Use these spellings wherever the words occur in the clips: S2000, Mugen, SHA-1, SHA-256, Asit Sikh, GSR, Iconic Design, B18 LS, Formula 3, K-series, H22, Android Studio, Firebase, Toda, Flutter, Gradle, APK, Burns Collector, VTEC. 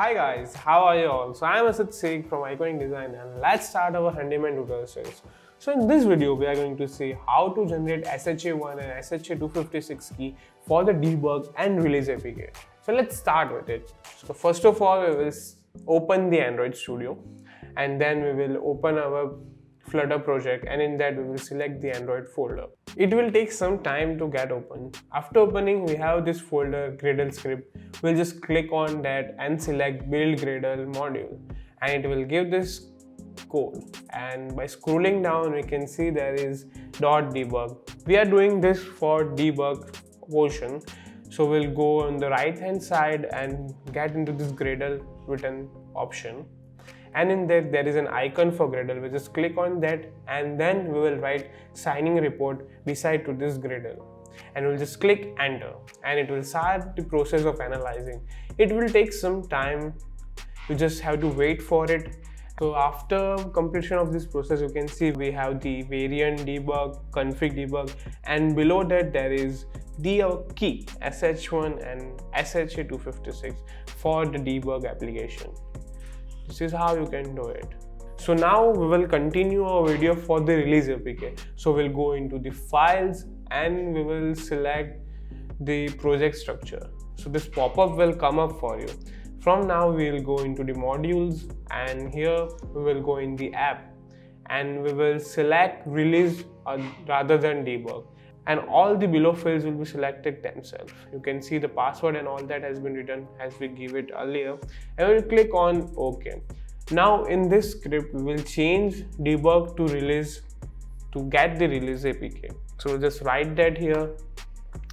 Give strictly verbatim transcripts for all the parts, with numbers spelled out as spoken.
Hi guys, how are you all? So I am Asit Sikh from Iconic Design and let's start our one hundred man tutorial series. So in this video, we are going to see how to generate S H A one and S H A two fifty-six key for the debug and release A P K. So let's start with it. So first of all, we will open the Android Studio and then we will open our Flutter project, and in that we will select the Android folder. It will take some time to get open. After opening, we have this folder Gradle script. We'll just click on that and select build Gradle module, and it will give this code. And by scrolling down, we can see there is .debug. We are doing this for debug portion, so we'll go on the right hand side and get into this Gradle written option. And in there, there is an icon for Gradle. We just click on that and then we will write signing report beside to this Gradle. And we'll just click enter and it will start the process of analyzing. It will take some time. You just have to wait for it. So after completion of this process, you can see we have the variant debug, config debug, and below that there is the key S H A one and S H A two fifty-six for the debug application. This is how you can do it. So now we will continue our video for the release A P K. So we'll go into the files and we will select the project structure. So this pop-up will come up for you. From now we will go into the modules and here we will go in the app and we will select release rather than debug. And all the below fields will be selected themselves. You can see the password and all that has been written as we give it earlier. And we'll click on OK. Now in this script, we will change debug to release to get the release A P K. So we'll just write that here.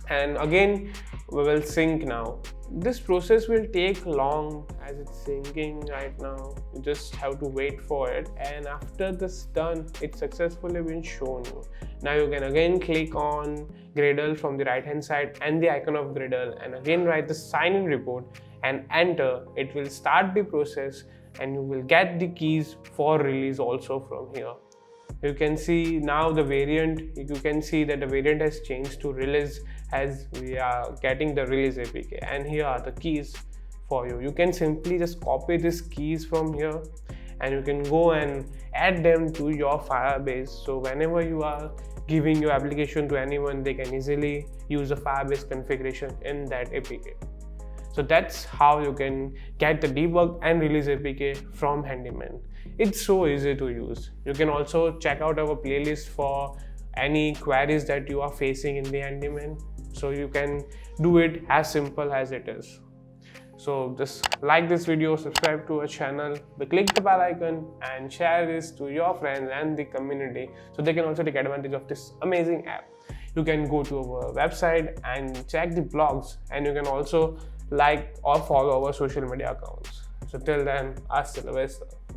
And again, we will sync now. This process will take long as it's syncing right now. You just have to wait for it. And after this done, it's successfully been shown you. Now you can again click on Gradle from the right hand side and the icon of Gradle and again write the sign-in report and enter. It will start the process and you will get the keys for release also from here. You can see now the variant, you can see that the variant has changed to release as we are getting the release A P K, and here are the keys for you. You can simply just copy these keys from here and you can go and add them to your Firebase. So whenever you are giving your application to anyone, they can easily use the Firebase configuration in that A P K. So that's how you can get the debug and release A P K from handyman. It's so easy to use. You can also check out our playlist for any queries that you are facing in the handyman. So you can do it as simple as it is. So just like this video, subscribe to our channel, click the bell icon and share this to your friends and the community so they can also take advantage of this amazing app. You can go to our website and check the blogs, and you can also like or follow our social media accounts. So till then, hasta la vista.